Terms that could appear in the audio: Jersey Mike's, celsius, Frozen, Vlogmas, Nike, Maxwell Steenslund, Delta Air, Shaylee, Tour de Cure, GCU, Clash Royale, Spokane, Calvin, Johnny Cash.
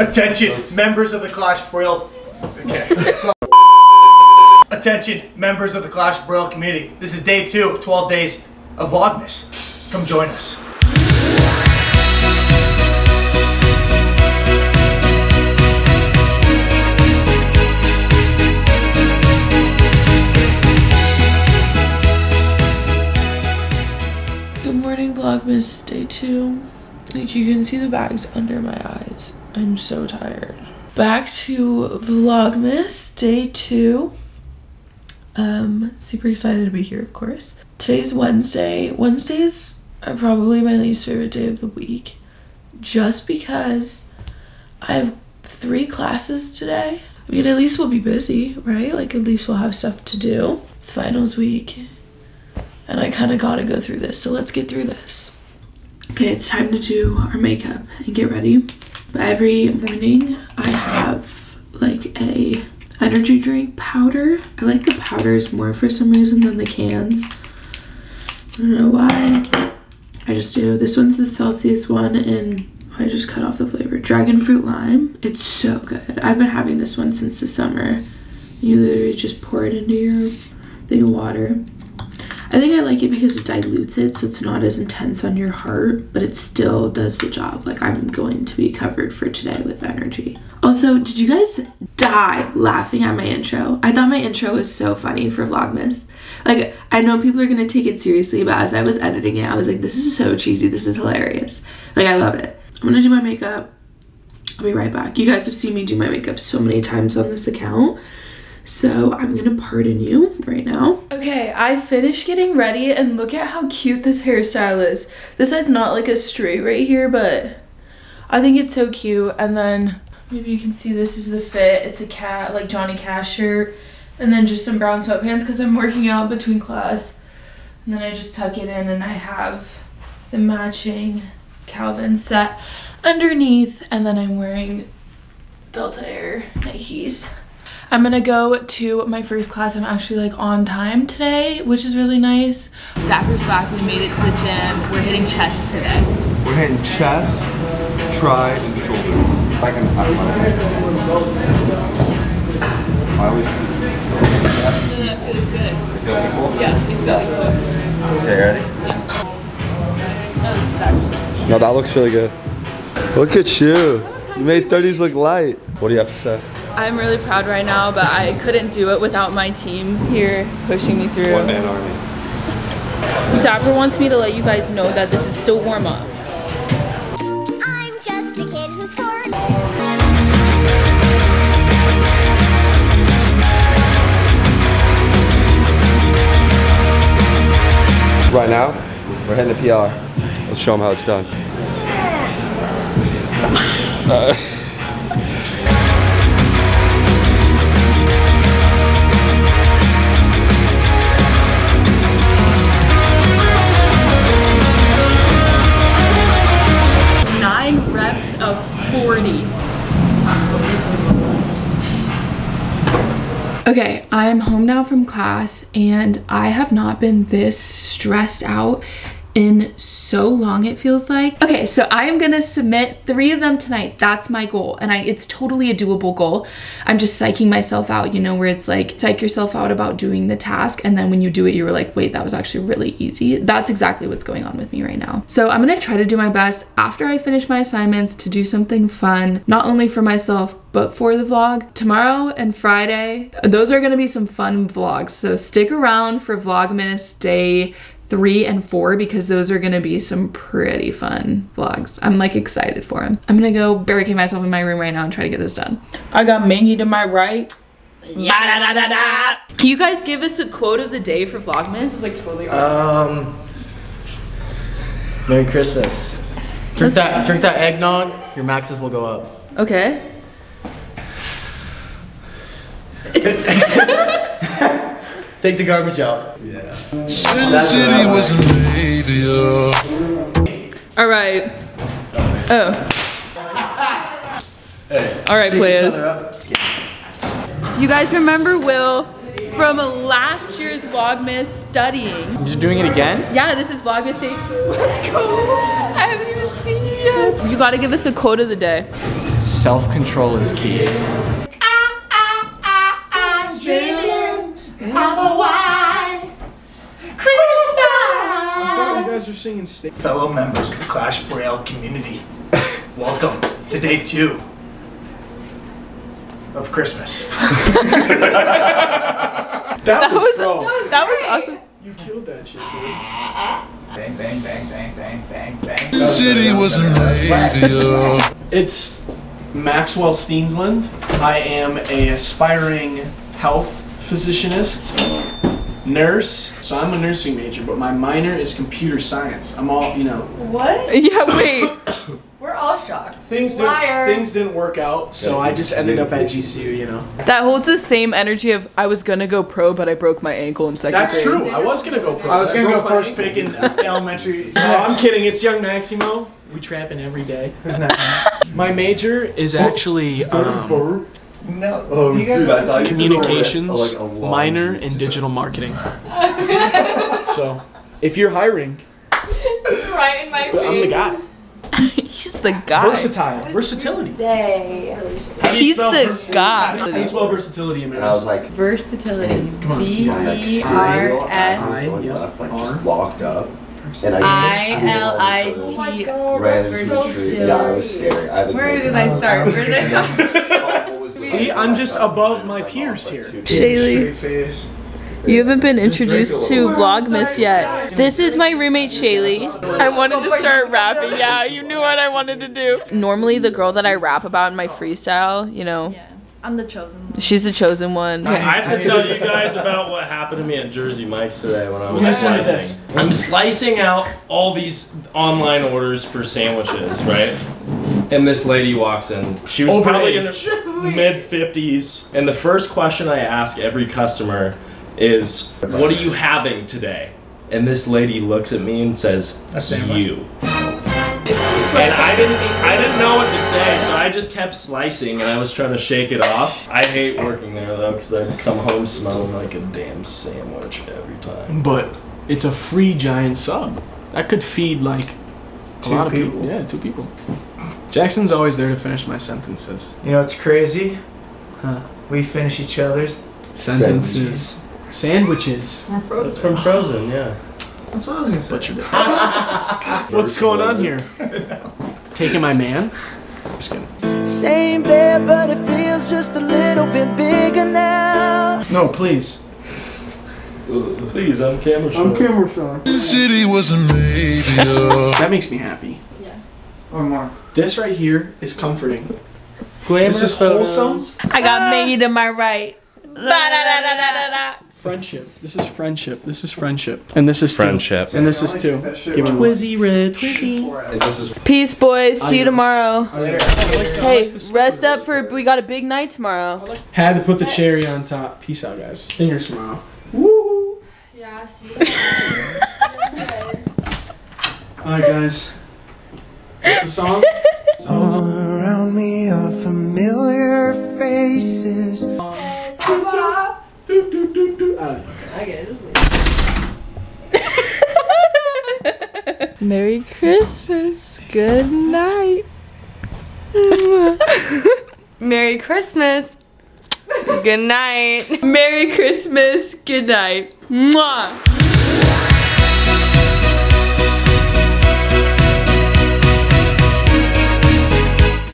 Attention, members of the Clash Royale. Okay. Attention, members of the Clash Royale community. This is day 2 of 12 days of Vlogmas. Come join us. Good morning, Vlogmas, day 2. Like, you can see the bags under my eyes. I'm so tired. Back to Vlogmas day 2. Super excited to be here, of course. Today's Wednesday. Wednesdays are probably my least favorite day of the week, just because I have 3 classes today. I mean, at least we'll be busy, right? Like, at least we'll have stuff to do. It's finals week, and I kind of gotta go through this, so let's get through this. Okay, it's time to do our makeup and get ready. But every morning I have like a energy drink powder. I like the powders more for some reason than the cans. I don't know why. I just do. This one's the Celsius one, and I just cut off the flavor. Dragon fruit lime. It's so good. I've been having this one since the summer. You literally just pour it into your thing of water. I think I like it because it dilutes it, so it's not as intense on your heart, but it still does the job. Like, I'm going to be covered for today with energy. Also, did you guys die laughing at my intro? I thought my intro was so funny for Vlogmas. Like, I know people are going to take it seriously, but as I was editing it, I was like, this is so cheesy. This is hilarious. Like, I love it. I'm going to do my makeup. I'll be right back. You guys have seen me do my makeup so many times on this account. So I'm gonna pardon you right now. Okay, I finished getting ready and look at how cute this hairstyle is. This side's not like a straight right here, but I think it's so cute. And then maybe you can see this is the fit. It's a cat, like Johnny Cash shirt, and then just some brown sweatpants because I'm working out between class. And then I just tuck it in and I have the matching Calvin set underneath, and then I'm wearing Delta Air Nikes. I'm gonna go to my first class. I'm actually like on time today, which is really nice. Dapper's back, we made it to the gym. We're hitting chest today. We're hitting chest, tri, and shoulders. I can I always do that. Feels good. You feel equal? Yes, you feel equal. Okay, ready? Yeah. No, that looks really good. Look at you. You made 30s look light. What do you have to say? I'm really proud right now, but I couldn't do it without my team here pushing me through. One man army. Dapper wants me to let you guys know that this is still warm up. I'm just a kid who's 4. Right now, we're heading to PR. Let's show them how it's done. Okay, I'm home now from class, and I have not been this stressed out in so long, it feels like. Okay, so I am gonna submit 3 of them tonight. That's my goal, and it's totally a doable goal. I'm just psyching myself out, you know, where it's like, psych yourself out about doing the task, and then when you do it, you were like, wait, that was actually really easy. That's exactly what's going on with me right now. So I'm gonna try to do my best after I finish my assignments to do something fun, not only for myself, but for the vlog. Tomorrow and Friday, those are gonna be some fun vlogs, so stick around for Vlogmas day 3 and 4 because those are gonna be some pretty fun vlogs. I'm like excited for them. I'm gonna go barricade myself in my room right now and try to get this done. I got Mingy to my right. Yeah, da, da, da, da. Can you guys give us a quote of the day for Vlogmas? This is like totally Merry Christmas. Drink that eggnog, your maxes will go up. Okay. Take the garbage out. Yeah. City was all right. Oh. Hey, all right, players. You guys remember Will from last year's Vlogmas studying? I'm just doing it again? Yeah, this is Vlogmas day 2. Let's go. I haven't even seen you yet. You gotta give us a quote of the day. self-control is key. Fellow members of the Clash Royale community, welcome to day 2 of Christmas. That was awesome. You killed that shit, dude. Bang, bang, bang, bang, bang, bang, bang. The city wasn't ready for you. It's Maxwell Steenslund. I am an aspiring health physicianist. Nurse, so I'm a nursing major, but my minor is computer science. I'm all, you know. What? Yeah, wait. We're all shocked. Things didn't work out, so I just ended up at GCU, you know. That holds the same energy of I was gonna go pro, but I broke my ankle in second grade. That's true. I was gonna go pro. I was gonna go first pick in elementary. No, I'm kidding. It's young Maximo. We trapping every day. My major is actually. No, communications, minor in digital marketing. So, if you're hiring, right in my I'm the guy. He's the guy. Versatile. Versatility. He's the guy. How do you spell versatility in I was like, versatility. V-E-R-S-I-R. Locked up. And I-L-I-T. Ran into the tree. Yeah, I was scared. Where did I start? Where did I start? See, I'm just above my peers here. Shaylee, you haven't been introduced to Vlogmas yet. This is my roommate Shaylee. I wanted to start rapping. Yeah, you knew what I wanted to do. Normally the girl that I rap about in my freestyle, you know. Yeah, I'm the chosen one. She's the chosen one. Okay. I have to tell you guys about what happened to me at Jersey Mike's today when I was slicing. I'm slicing out all these online orders for sandwiches, right? And this lady walks in. She was probably in her mid-50s. And the first question I ask every customer is, what are you having today? And this lady looks at me and says, you. And I didn't know what to say, so I just kept slicing and I was trying to shake it off. I hate working there though, because I'd come home smelling like a damn sandwich every time. But it's a free giant sub. That could feed like a lot of people. Yeah, 2 people. Jackson's always there to finish my sentences. You know, it's crazy. Huh? We finish each other's sentences. Sandwiches. From Frozen. That's from Frozen, yeah. That's what I was gonna say. Butchered it. What's going on here? Taking my man? I'm just kidding. Same bed, but it feels just a little bit bigger now. No, please. Please, I'm camera shy. I'm camera shy. The city wasn't made. That makes me happy. Yeah. Or more. This right here is comforting. This is wholesome. I got made to my right. Da, da, da, da, da, da. Friendship. This is friendship. This is friendship. And this is friendship. Two. And this is two. Give it Twizzy Red. Twizzy. Peace, boys. See you tomorrow. Hey, rest up for. We got a big night tomorrow. Had to put the cherry on top. Peace out, guys. Sing your smile. Woo. Yeah. See you. All right, guys. What's the song? All around me are familiar faces. I get it, just leave. Merry Christmas. Good night. Merry Christmas. Good night. Merry Christmas. Good night. Mwah.